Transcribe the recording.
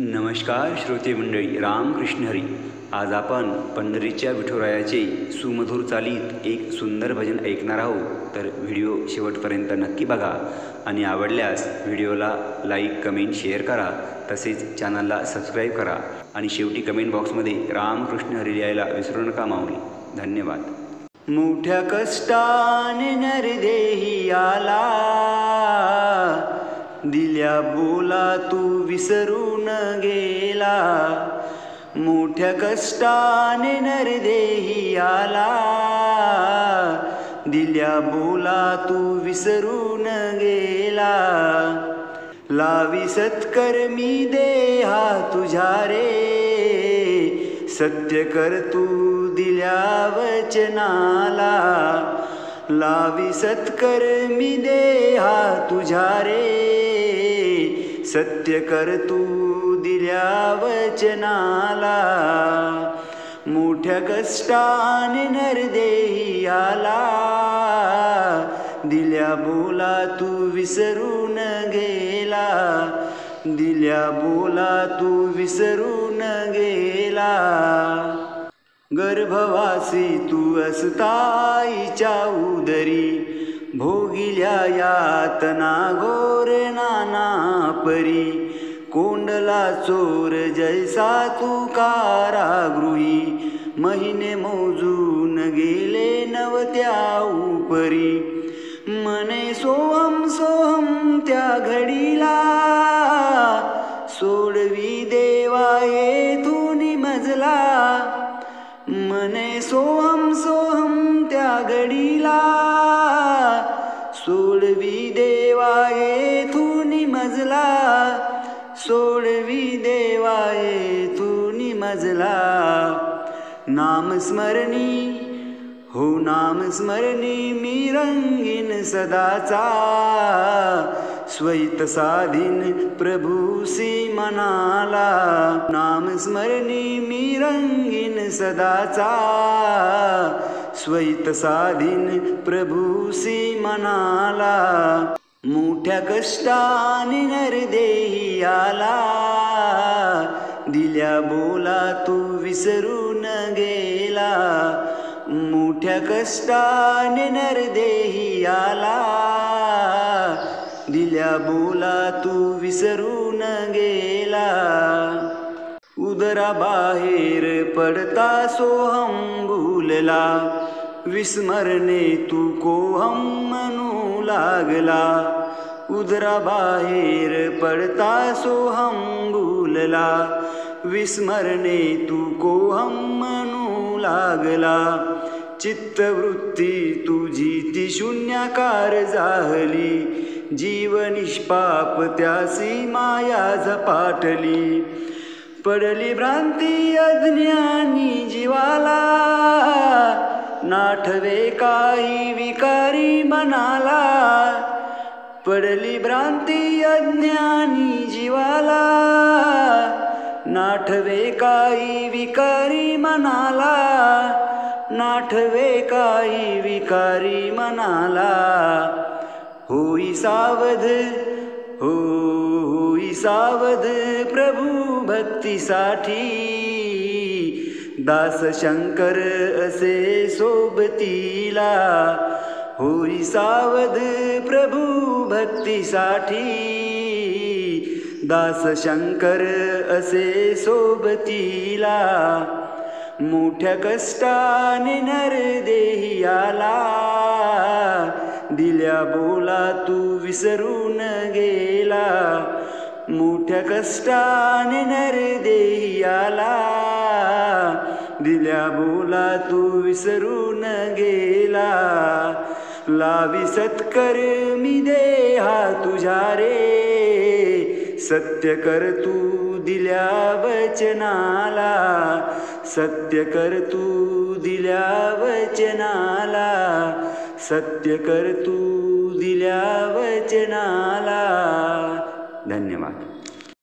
नमस्कार श्रोते मंडळी, रामकृष्ण हरी। आज आपण पंढरीच्या विठुरायाचे सुमधुर चालीत एक सुंदर भजन ऐकणार आहोत, तर व्हिडिओ शेवटपर्यंत नक्की बघा आणि आवडल्यास व्हिडिओला लाईक, कमेंट, शेअर करा, तसेच चॅनलला सबस्क्राईब करा आणि शेवटी कमेंट बॉक्समध्ये रामकृष्ण हरी लिहायला विसरू नका माऊली। धन्यवाद। मोठ्या कष्टाने नरदेही आला, दिल्या बोला तू विसरून गेला। मोठ्या कष्टाने नरदेही आला, दिल्या बोला तू विसरून गेला। लावी सत्कर्मी देहा तुझा रे, सत्य कर तू दिल्या वचनाला। लावी सत्कर्मी देहा तुझा रे, सत्य कर तू दिल्या वचनाला। मोठ्या कष्टाने नरदेही आला, दिल्या बोला तू विसरून गेला। दिल्या बोला तू विसरून गेला। गर्भवासी तू असताईच्या उदरी, भोगिल्या यातना गोर नाना परी। कोंडला चोर जैसा तू कारागृही, महिने मोजून गेले नवत्या उपरी। मने सोहम सोहम त्या घडीला, सोडवी देवा येथून मजला। मने सोहम सोहम त्या घडीला, सोडवी देवा येथून मजला। सोडवी देवा येथून मजला। नामस्मरणी हो नामस्मरणी, मी रंगीन सदाचा। स्वैत साधीन प्रभूसी मनाला। नामस्मरणी मी रंगीन सदाचा, स्वैत साधीन प्रभूसी मनाला। मोठ्या कष्टाने नरदेही आला, दिल्या बोला तू विसरून गेला। मोठ्या कष्टाने नरदेही आला, दिल्या बोला तू विसरून गेला। उदरा बाहेर पडता सोहम बोलला, विस्मरणे तू कोहम म्हणू लागला। उदरा बाहेर पडता सोहम बोलला, विस्मरणे तू कोहम म्हणू लागला। चित्तवृत्ती तुझी ती शून्याकार झाली, जीव निष्पाप त्यासी माया झपाटली। पडली भ्रांती अज्ञानी जीवाला, नाठवे काही विकारी मनाला। पडली भ्रांती अज्ञानी जीवाला, नाठवे काही विकारी मनाला। नाठवे काही विकारी मनाला। होई सावध हो होई सावध, प्रभू भक्तीसाठी। दास शंकर असे सोबतीला। होई सावध प्रभू भक्तीसाठी, दास शंकर असे सोबतीला। मोठ्या कष्टाने नरदेही आला, दिल्या बोला तू विसरून गेला। मोठ्या कष्टाने नरदेही आला, दिल्या बोला तू विसरून गेला। लावी सत्कर्मी देहा तुझा रे, सत्य कर तू दिल्या वचनाला। सत्य कर तू दिल्या वचनाला, सत्य कर तू दिल्या वचनाला।